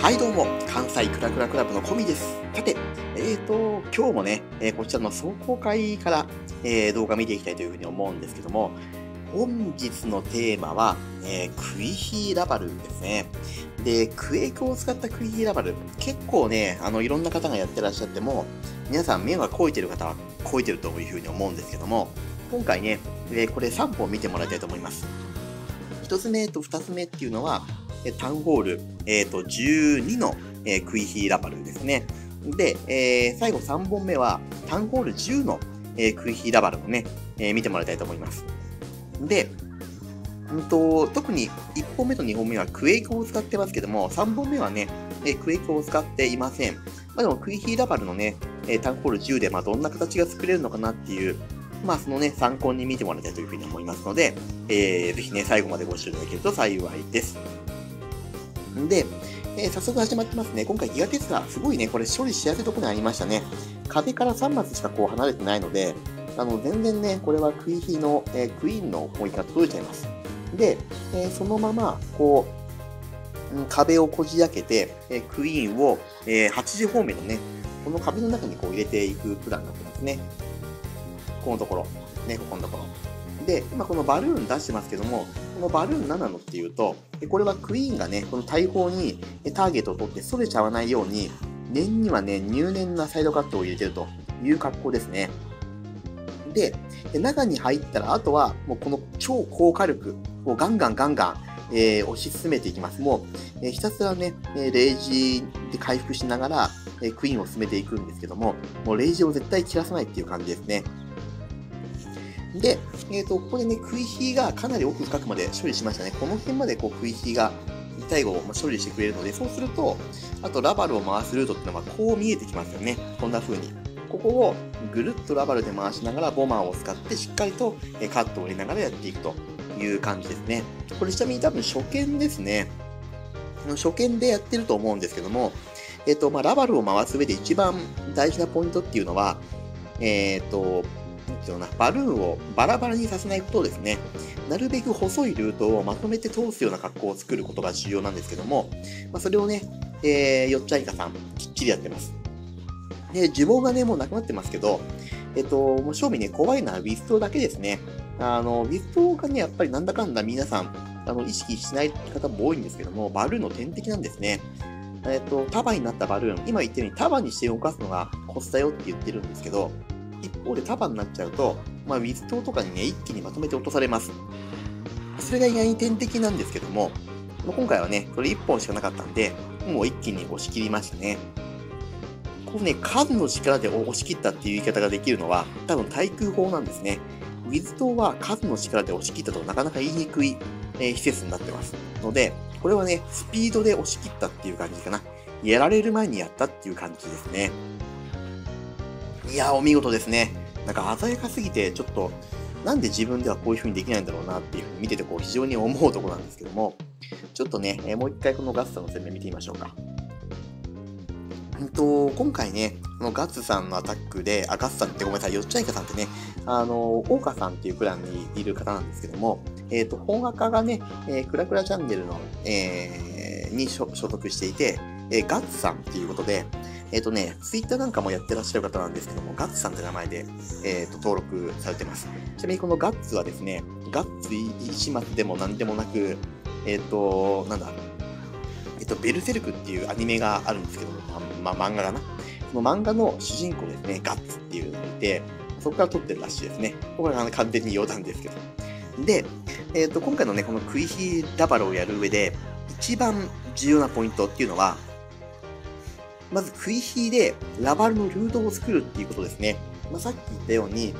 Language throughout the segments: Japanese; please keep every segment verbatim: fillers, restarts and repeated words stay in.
はいどうも、関西クラクラクラブのコミです。さて、えーと、今日もね、えー、こちらの壮行会から、えー、動画見ていきたいというふうに思うんですけども、本日のテーマは、えー、クイヒーラバルですね。で、クエイクを使ったクイヒーラバル、結構ね、あの、いろんな方がやってらっしゃっても、皆さん、目が肥えてる方は肥えてるというふうに思うんですけども、今回ね、えー、これさんぼん見てもらいたいと思います。ひとつめとふたつめっていうのは、タウンホール、えー、とじゅうにの、えー、クイヒーラバルですね。で、えー、最後さんぼんめはタウンホールじゅうの、えー、クイヒーラバルをね、えー、見てもらいたいと思います。で、うんと、特にいっぽんめとにほんめはクエイクを使ってますけども、さんぼんめはね、えー、クエイクを使っていません。まあ、でもクイヒーラバルのね、えー、タウンホールじゅうで、まあ、どんな形が作れるのかなっていう、まあそのね、参考に見てもらいたいというふうに思いますので、えー、ぜひね、最後までご視聴いただけると幸いです。で、えー、早速始まってますね。今回ギガテスラ、すごいね、これ処理しやすいところにありましたね。壁からさんマスしかこう離れてないので、あの全然ね、これはクイヒの、えー、クイーンの追いが届いちゃいます。で、えー、そのまま、こう、うん、壁をこじ開けて、えー、クイーンを、えー、はちじ方面のね、この壁の中にこう入れていくプランになってますね。このところ。ね、ここのところ。で、今このバルーン出してますけども、このバルーンななのっていうと、これはクイーンがね、この大砲にターゲットを取ってそれちゃわないように、念にはね、入念なサイドカットを入れてるという格好ですね。で、中に入ったら、あとはもうこの超高火力をガンガンガンガン、えー、推し進めていきます。もう、えー、ひたすらね、レイジで回復しながら、えー、クイーンを進めていくんですけども、もうレイジを絶対切らさないっていう感じですね。で、えーと、ここでね、クイヒーがかなり奥深くまで処理しましたね。この辺までこうクイヒーが最後処理してくれるので、そうすると、あとラバルを回すルートっていうのはこう見えてきますよね。こんな風に。ここをぐるっとラバルで回しながら、ボマーを使ってしっかりとカットを入れながらやっていくという感じですね。これちなみに多分初見ですね。初見でやってると思うんですけども、えーと、まあ、ラバルを回す上で一番大事なポイントっていうのは、えーと、バルーンをバラバラにさせないことをですね、なるべく細いルートをまとめて通すような格好を作ることが重要なんですけども、まあ、それをね、えー、よっちゃんいかさん、きっちりやってます。で、呪文がね、もうなくなってますけど、えっと、もう正味ね、怖いのはウィストだけですね。あの、ウィストがね、やっぱりなんだかんだ皆さん、あの意識しない方も多いんですけども、バルーンの天敵なんですね。えっと、束になったバルーン、今言ったように束にして動かすのがコツだよって言ってるんですけど、一方で束になっちゃうと、まあ、ウィストとかにね、一気にまとめて落とされます。それが意外に天敵なんですけども、今回はね、これいっぽんしかなかったんで、もう一気に押し切りましたね。こうね、数の力で押し切ったっていう言い方ができるのは、多分対空砲なんですね。ウィストは数の力で押し切ったとなかなか言いにくい、えー、施設になってます。ので、これはね、スピードで押し切ったっていう感じかな。やられる前にやったっていう感じですね。いやー、お見事ですね。なんか鮮やかすぎて、ちょっと、なんで自分ではこういう風にできないんだろうなっていう風に見てて、こう、非常に思うところなんですけども、ちょっとね、もう一回このガッツさんの説明見てみましょうか。うんと、今回ね、このガッツさんのアタックで、あ、ガッツさんってごめんなさい、よっちゃいかさんってね、あの、オーカさんっていうプランにいる方なんですけども、えっと、本赤がね、えー、クラクラチャンネルの、えー、に所属していて、えー、ガッツさんっていうことで、えっとね、ツイッターなんかもやってらっしゃる方なんですけども、ガッツさんって名前で、えー、と登録されてます。ちなみにこのガッツはですね、ガッツ一松でも何でもなく、えっ、ー、と、なんだ、えっ、ー、と、ベルセルクっていうアニメがあるんですけども、まあ、漫画かな。その漫画の主人公ですね、ガッツっていうのがいて、そこから撮ってるらしいですね。これは完全に余談ですけど。で、えっ、ー、と、今回のね、このクイヒーラバルをやる上で、一番重要なポイントっていうのは、まずクイヒーでラバルのルートを作るっていうことですね。まあ、さっき言ったように、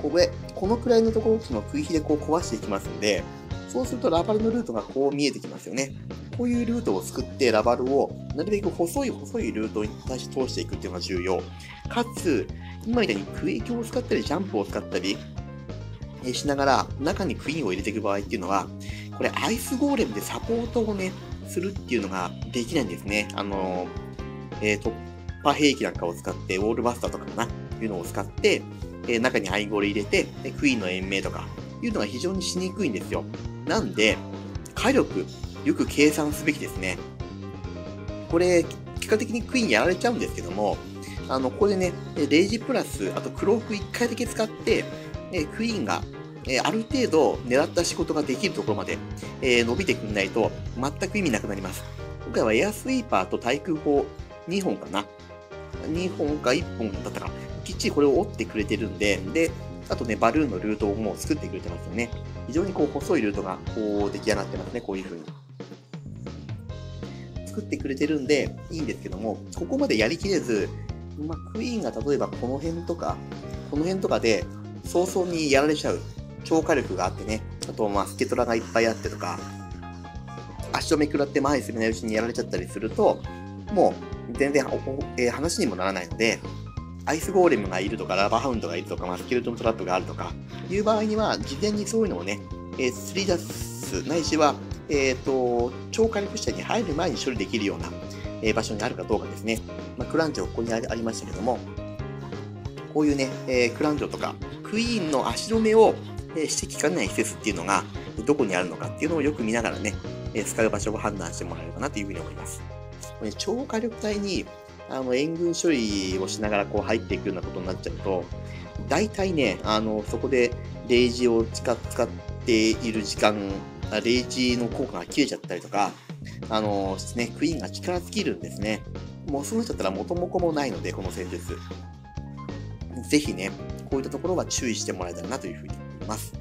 これ、このくらいのところのクイヒーでこう壊していきますんで、そうするとラバルのルートがこう見えてきますよね。こういうルートを作ってラバルをなるべく細い細いルートに対して通していくっていうのが重要。かつ、今みたいにクエイクを使ったりジャンプを使ったりしながら中にクイーンを入れていく場合っていうのは、これアイスゴーレムでサポートをね、するっていうのができないんですね。あのー、えー、突破兵器なんかを使って、ウォールバスターとかかな、いうのを使って、えー、中にアイゴール入れて、えー、クイーンの延命とか、いうのが非常にしにくいんですよ。なんで、火力、よく計算すべきですね。これ結果的にクイーンやられちゃうんですけども、あのここでねレイジプラスあとクロークいっかいだけ使って、ね、クイーンがある程度狙った仕事ができるところまで伸びてくれないと全く意味なくなります。今回はエアスイーパーと対空砲にほんかな、にほんかいっぽんだったかきっちりこれを折ってくれてるんで、であとねバルーンのルートをもう作ってくれてますよね。非常にこう細いルートがこう出来上がってますね。こういう風に作ってくれてるんでいいんですけども、ここまでやりきれず、まあ、クイーンが例えばこの辺とかこの辺とかで早々にやられちゃう超火力があってね、あとまあスケトラがいっぱいあってとか足止め食らって前に進めないうちにやられちゃったりするともう全然、えー、話にもならないので、アイスゴーレムがいるとかラバーハウンドがいるとか、まあ、スケルトントラップがあるとかいう場合には事前にそういうのをね、えー、すり出すないしは、えー、と超火力車に入る前に処理できるような、えー、場所にあるかどうかですね。まあ、クランジョここにありましたけども、こういうね、えー、クランジョとかクイーンの足止めをしてきかねない施設っていうのがどこにあるのかっていうのをよく見ながらね、使う場所を判断してもらえるかなというふうに思います。超火力隊にあの援軍処理をしながらこう入っていくようなことになっちゃうと、大体ね、あのそこでレイジを使っている時間、レイジの効果が切れちゃったりとか、あのね、クイーンが力尽きるんですね。もうそうなっちゃったら元も子もないので、この戦術。ぜひね、こういったところは注意してもらえたらなというふうに思います。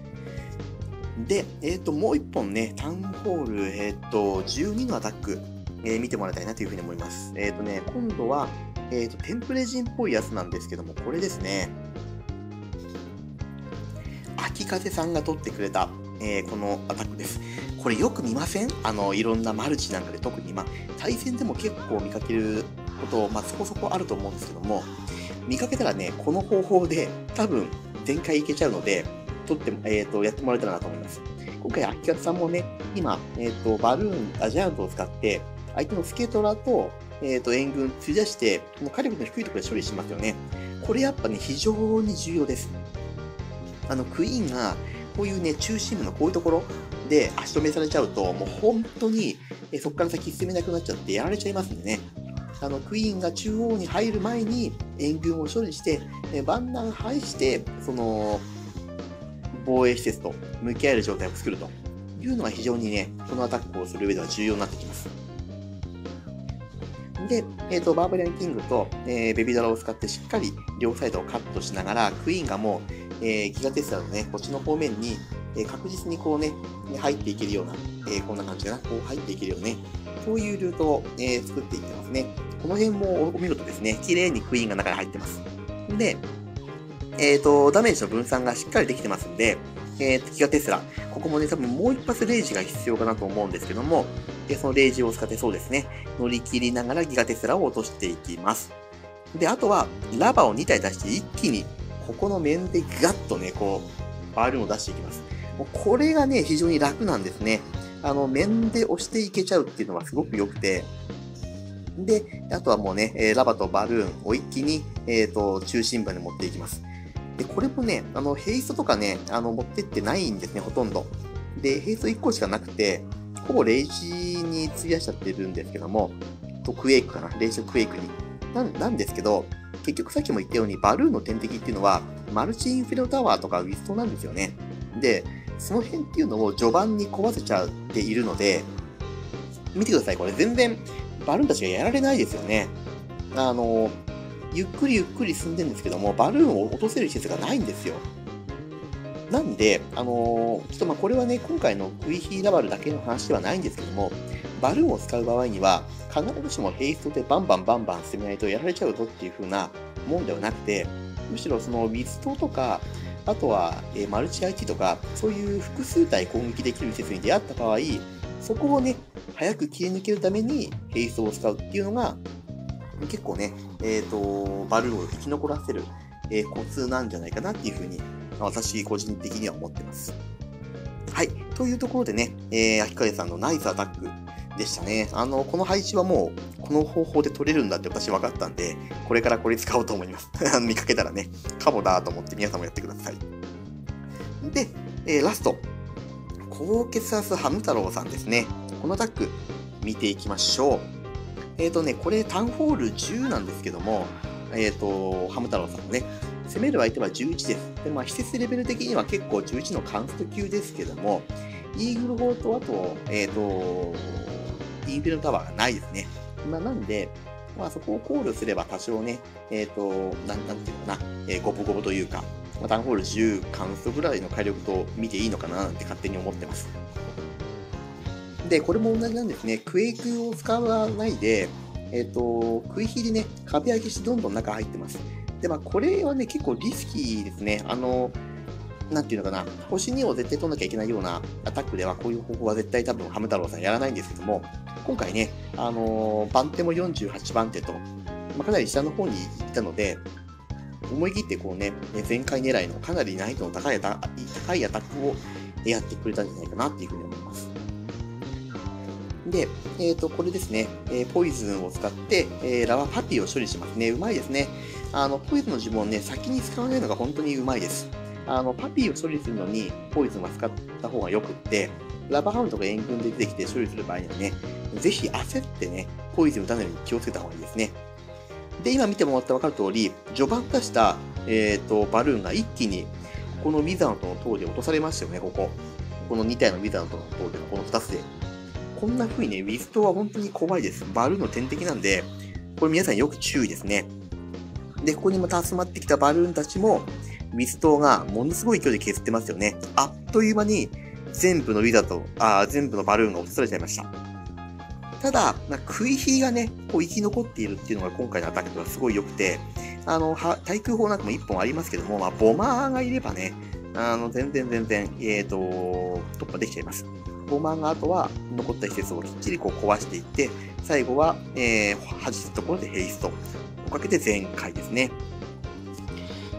で、えっと、もういっぽんね、タウンホール、えっと、じゅうにのアタック、えー、見てもらいたいなというふうに思います。えっとね、今度は、えっと、テンプレ人っぽいやつなんですけども、これですね。秋風さんが取ってくれた、えー、このアタックです。これよく見ません？あの、いろんなマルチなんかで、特に、まあ、対戦でも結構見かけること、まあ、そこそこあると思うんですけども、見かけたらね、この方法で、多分、全開いけちゃうので、取って、えっと、やってもらえたらなと思います。今回、秋方さんもね、今、えっと、バルーン、アジャイアントを使って、相手のスケトラと、えっと、援軍、釣り出して、火力の低いところで処理しますよね。これやっぱね、非常に重要です。あの、クイーンが、こういうね、中心部のこういうところで足止めされちゃうと、もう本当に、そこから先進めなくなっちゃって、やられちゃいますんでね。あのクイーンが中央に入る前に援軍を処理して、万難排して、その、防衛施設と向き合える状態を作るというのが非常にね、このアタックをする上では重要になってきます。で、えー、とバーバリアンキングと、えー、ベビードラを使ってしっかり両サイドをカットしながら、クイーンがもう、えー、ギガテスラのね、こっちの方面に、えー、確実にこうね、入っていけるような、えー、こんな感じかな、こう入っていけるようね、そういうルートを、えー、作っていってますね。この辺もお見事ですね。綺麗にクイーンが中に入ってます。で、えーと、ダメージの分散がしっかりできてますんで、えーと、ギガテスラ、ここもね、多分もう一発レイジが必要かなと思うんですけども、でそのレイジを使ってそうですね、乗り切りながらギガテスラを落としていきます。で、あとは、ラバーをにたい出して一気に、ここの面でガッとね、こう、バルーンを出していきます。もうこれがね、非常に楽なんですね。あの、面で押していけちゃうっていうのはすごく良くて、で、あとはもうね、ラバーとバルーンを一気に、えーと、中心部に持っていきます。で、これもね、あの、ヘイストとかね、あの、持ってってないんですね、ほとんど。で、ヘイストいっこしかなくて、ほぼレイジに費やしちゃってるんですけども、と、クエイクかな、レイジとクエイクに。な、なんですけど、結局さっきも言ったように、バルーンの天敵っていうのは、マルチインフェロタワーとかウィストなんですよね。で、その辺っていうのを序盤に壊せちゃっているので、見てください、これ全然、バルーンたちがやられないですよね。あの、ゆっくりゆっくり進んでるんですけども、バルーンを落とせる施設がないんですよ。なんで、あのー、ちょっとまあこれはね、今回のクイヒーラバルだけの話ではないんですけども、バルーンを使う場合には、必ずしもヘイストでバンバンバンバン進めないとやられちゃうぞっていう風なもんではなくて、むしろそのウィストとか、あとは、えー、マルチ アイティー とか、そういう複数体攻撃できる施設に出会った場合、そこをね、早く切り抜けるためにヘイストを使うっていうのが、結構ね、えーと、バルーンを生き残らせる、えー、コツなんじゃないかなっていうふうに、私個人的には思ってます。はい。というところでね、えー、秋風さんのナイスアタックでしたね。あの、この配置はもう、この方法で取れるんだって私分かったんで、これからこれ使おうと思います。見かけたらね、カモだと思って皆さんもやってください。で、えー、ラスト。高血圧ハム太郎さんですね。このアタック、見ていきましょう。えーとね、これタウンホールじゅうなんですけども、えーと、ハム太郎さんのね、攻める相手はじゅういちです。で、まあ、施設レベル的には結構じゅういちのカンスト級ですけども、イーグル砲とあと、えーと、インフィルタワーがないですね。まあ、なんで、まあ、そこを考慮すれば多少ね、えーと、なん、なんていうかな、えー、ゴボゴボというか、まあ、タウンホールじゅうカンストぐらいの火力と見ていいのかななんて勝手に思ってます。で、これも同じなんですね。クエイクを使わないで、えっと、食い火でね、壁開けしてどんどん中入ってます。で、まあ、これはね、結構リスキーですね。あの、なんていうのかな、星にを絶対取んなきゃいけないようなアタックでは、こういう方法は絶対多分、ハム太郎さんやらないんですけども、今回ね、あの、番手もよんじゅうはちばんてと、まあ、かなり下の方に行ったので、思い切ってこうね、全開狙いのかなり難易度の高いアタ高いアタックをやってくれたんじゃないかなっていうふうに思います。で、えーと、これですね、えー、ポイズンを使って、えー、ラワパティを処理しますね。うまいですね。あの、ポイズンの呪文ね、先に使わないのが本当にうまいです。あの、パティを処理するのに、ポイズンは使った方がよくって、ラバーハウンドが援軍で出てきて処理する場合にはね、ぜひ焦ってね、ポイズンを打たないように気をつけた方がいいですね。で、今見てもらったら分かる通り、序盤出した、えーと、バルーンが一気に、このウィザードの塔で落とされましたよね、ここ。このにたいのウィザードの塔で、このふたつで。こんな風にね、ウィストは本当に怖いです。バルーンの天敵なんで、これ皆さんよく注意ですね。で、ここにまた集まってきたバルーンたちも、ウィストがものすごい勢いで削ってますよね。あっという間に全部のウィザード、あ全部のバルーンが落とされちゃいました。ただ、まあ、食い火がね、こう生き残っているっていうのが今回のアタックがすごい良くて、あの、対空砲なんかもいっぽんありますけども、まあ、ボマーがいればね、あの、全然全然、えっと、突破できちゃいます。ボマーがあとは残った施設をきっちりこう壊していって、最後は、えー、弾くところでヘイストをかけて全開ですね。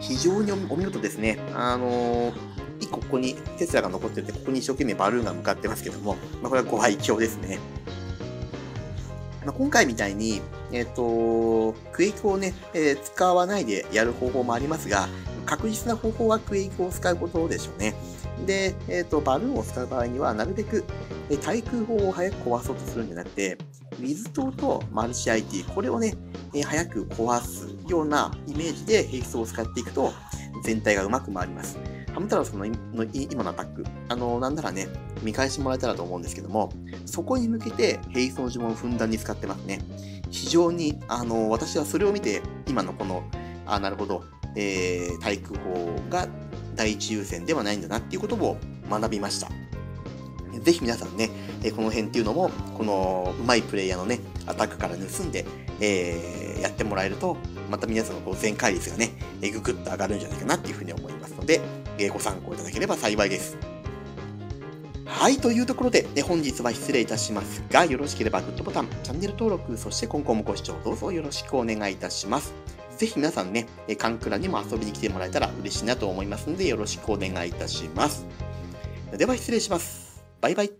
非常にお見事ですね。あのー、いっこここにテスラが残ってて、ここに一生懸命バルーンが向かってますけども、まあ、これはご愛嬌ですね。まあ、今回みたいに、えっと、クエイクをね、えー、使わないでやる方法もありますが、確実な方法はクエイクを使うことでしょうね。で、えーと、バルーンを使う場合には、なるべく対空砲を早く壊そうとするんじゃなくて、ウィズ島とマルチ アイティー、これをね、えー、早く壊すようなイメージでヘイストを使っていくと、全体がうまく回ります。ハム太郎さんの今のアタック、あの、なんならね、見返してもらえたらと思うんですけども、そこに向けてヘイストの呪文をふんだんに使ってますね。非常に、あの、私はそれを見て、今のこの、あ、なるほど、えー、対空砲が第一優先ではないんだなっていうことを学びました。ぜひ皆さんね、この辺っていうのも、このうまいプレイヤーのね、アタックから盗んで、えー、やってもらえると、また皆さんのこう全開率がね、ぐぐっと上がるんじゃないかなっていうふうに思いますので、ご参考いただければ幸いです。はい、というところで、本日は失礼いたしますが、よろしければグッドボタン、チャンネル登録、そして今後もご視聴どうぞよろしくお願いいたします。ぜひ皆さんね、カンクラにも遊びに来てもらえたら嬉しいなと思いますので、よろしくお願いいたします。では失礼します。バイバイ。